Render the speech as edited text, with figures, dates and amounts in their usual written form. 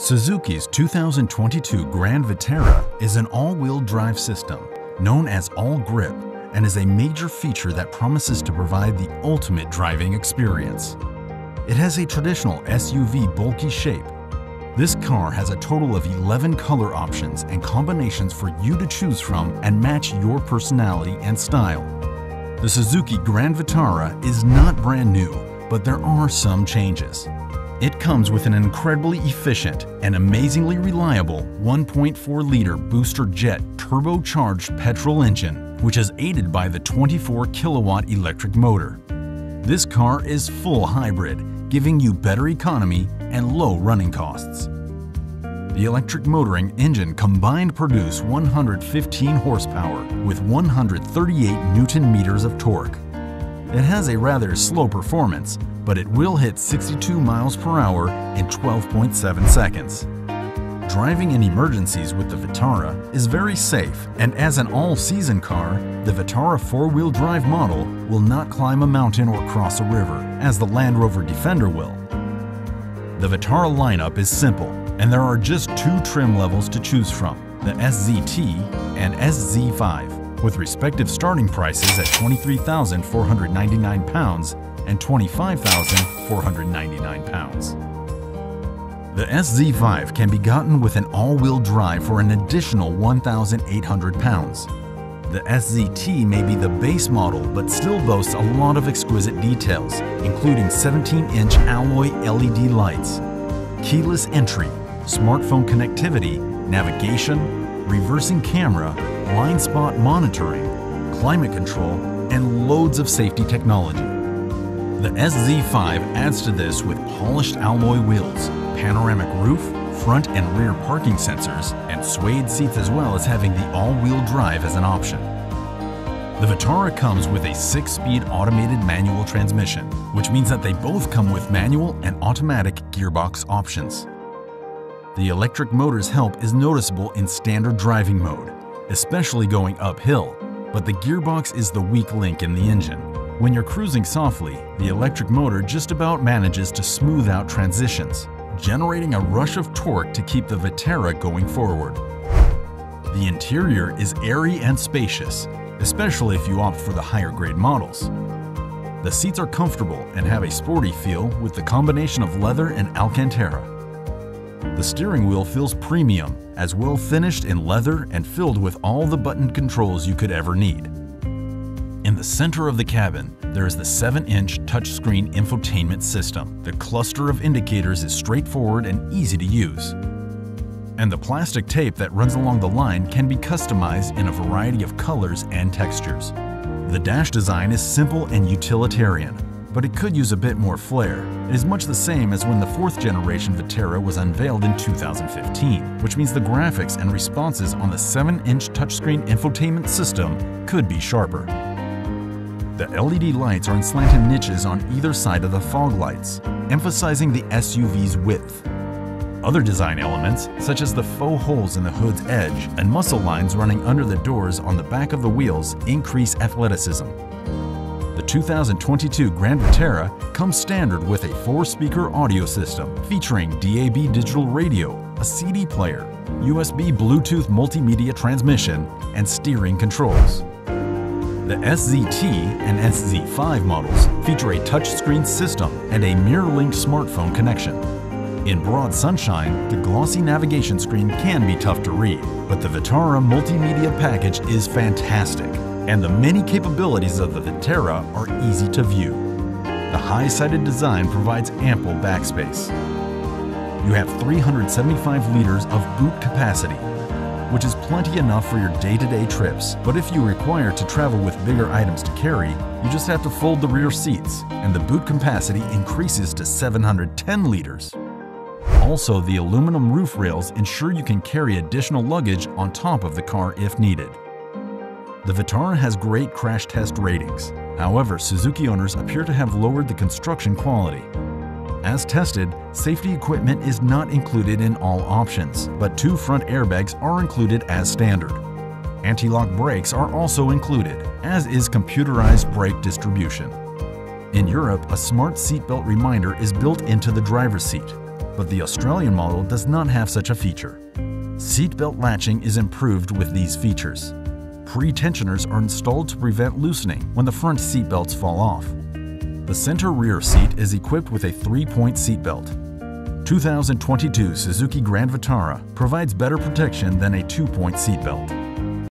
Suzuki's 2022 Grand Vitara is an all-wheel drive system known as All-Grip and is a major feature that promises to provide the ultimate driving experience. It has a traditional SUV bulky shape. This car has a total of 11 color options and combinations for you to choose from and match your personality and style. The Suzuki Grand Vitara is not brand new, but there are some changes. It comes with an incredibly efficient and amazingly reliable 1.4-liter BoosterJet turbocharged petrol engine, which is aided by the 24-kilowatt electric motor. This car is full hybrid, giving you better economy and low running costs. The electric motoring engine combined produce 115 horsepower with 138 Newton-meters of torque. It has a rather slow performance, but it will hit 62 miles per hour in 12.7 seconds. Driving in emergencies with the Vitara is very safe, and as an all-season car, the Vitara four-wheel drive model will not climb a mountain or cross a river, as the Land Rover Defender will. The Vitara lineup is simple, and there are just two trim levels to choose from, the SZT and SZ5, with respective starting prices at £23,499 and £25,499. The SZ5 can be gotten with an all-wheel drive for an additional £1,800. The SZT may be the base model but still boasts a lot of exquisite details, including 17-inch alloy LED lights, keyless entry, smartphone connectivity, navigation, reversing camera, blind spot monitoring, climate control, and loads of safety technology. The SZ5 adds to this with polished alloy wheels, panoramic roof, front and rear parking sensors, and suede seats, as well as having the all-wheel drive as an option. The Vitara comes with a 6-speed automated manual transmission, which means that they both come with manual and automatic gearbox options. The electric motor's help is noticeable in standard driving mode, especially going uphill, but the gearbox is the weak link in the engine. When you're cruising softly, the electric motor just about manages to smooth out transitions, generating a rush of torque to keep the Vitara going forward. The interior is airy and spacious, especially if you opt for the higher grade models. The seats are comfortable and have a sporty feel with the combination of leather and Alcantara. The steering wheel feels premium, as well finished in leather and filled with all the button controls you could ever need. In the center of the cabin, there is the 7-inch touchscreen infotainment system. The cluster of indicators is straightforward and easy to use. And the plastic tape that runs along the line can be customized in a variety of colors and textures. The dash design is simple and utilitarian, but it could use a bit more flair. It is much the same as when the 4th-generation Vitara was unveiled in 2015, which means the graphics and responses on the 7-inch touchscreen infotainment system could be sharper. The LED lights are in slanted niches on either side of the fog lights, emphasizing the SUV's width. Other design elements, such as the faux holes in the hood's edge and muscle lines running under the doors on the back of the wheels, increase athleticism. The 2022 Grand Vitara comes standard with a 4-speaker audio system featuring DAB digital radio, a CD player, USB Bluetooth multimedia transmission, and steering controls. The SZT and SZ5 models feature a touchscreen system and a mirror-linked smartphone connection. In broad sunshine, the glossy navigation screen can be tough to read, but the Vitara multimedia package is fantastic, and the many capabilities of the Vitara are easy to view. The high-sided design provides ample backspace. You have 375 liters of boot capacity, which is plenty enough for your day-to-day trips. But if you require to travel with bigger items to carry, you just have to fold the rear seats, and the boot capacity increases to 710 liters. Also, the aluminum roof rails ensure you can carry additional luggage on top of the car if needed. The Vitara has great crash test ratings. However, Suzuki owners appear to have lowered the construction quality. As tested, safety equipment is not included in all options, but 2 front airbags are included as standard. Anti-lock brakes are also included, as is computerized brake distribution. In Europe, a smart seatbelt reminder is built into the driver's seat. but the Australian model does not have such a feature. Seatbelt latching is improved with these features. Pre-tensioners are installed to prevent loosening when the front seatbelts fall off. The center rear seat is equipped with a 3-point seatbelt. 2022 Suzuki Grand Vitara provides better protection than a 2-point seatbelt.